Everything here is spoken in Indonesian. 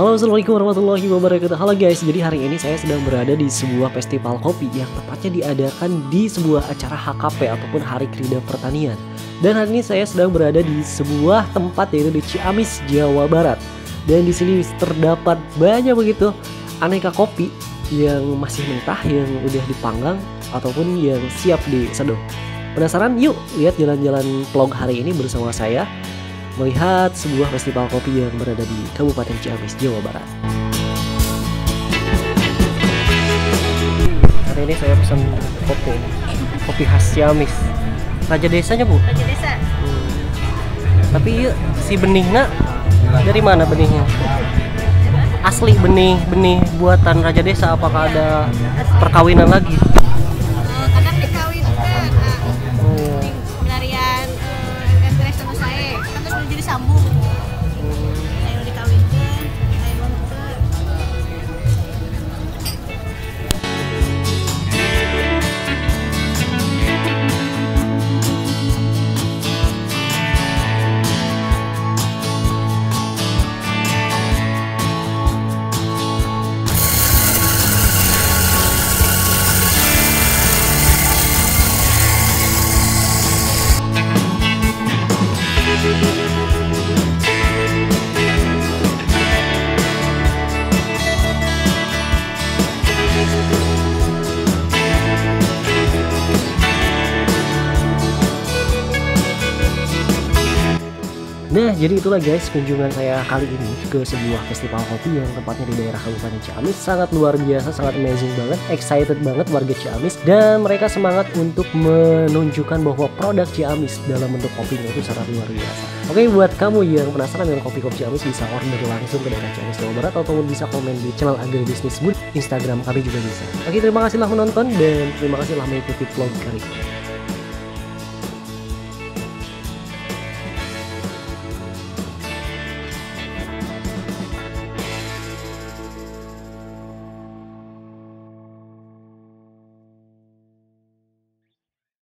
Halo, assalamualaikum warahmatullahi wabarakatuh. Halo guys, jadi hari ini saya sedang berada di sebuah festival kopi yang tepatnya diadakan di sebuah acara HKP ataupun Hari Krida Pertanian. Dan hari ini saya sedang berada di sebuah tempat yaitu di Ciamis, Jawa Barat. Dan di sini terdapat banyak begitu aneka kopi yang masih mentah, yang udah dipanggang ataupun yang siap diseduh. Penasaran? Yuk lihat jalan-jalan vlog hari ini bersama saya melihat sebuah festival kopi yang berada di Kabupaten Ciamis, Jawa Barat. Hari ini saya pesan kopi khas Ciamis. Raja desanya, Bu? Raja Desa. Tapi si benihnya dari mana benihnya? Asli benih buatan Raja Desa, apakah ada perkawinan lagi? Nah, jadi itulah guys kunjungan saya kali ini ke sebuah festival kopi yang tempatnya di daerah Kabupaten Ciamis. Sangat luar biasa, sangat amazing banget, excited banget warga Ciamis. Dan mereka semangat untuk menunjukkan bahwa produk Ciamis dalam bentuk kopinya itu sangat luar biasa. Oke, buat kamu yang penasaran dengan kopi-kopi Ciamis, bisa order langsung ke daerah Ciamis, Jawa Barat, ataupun bisa komen di channel Agribisnis Muda, Instagram kami juga bisa. Oke, terima kasihlah menonton dan terima kasihlah mengikuti vlog kali ini.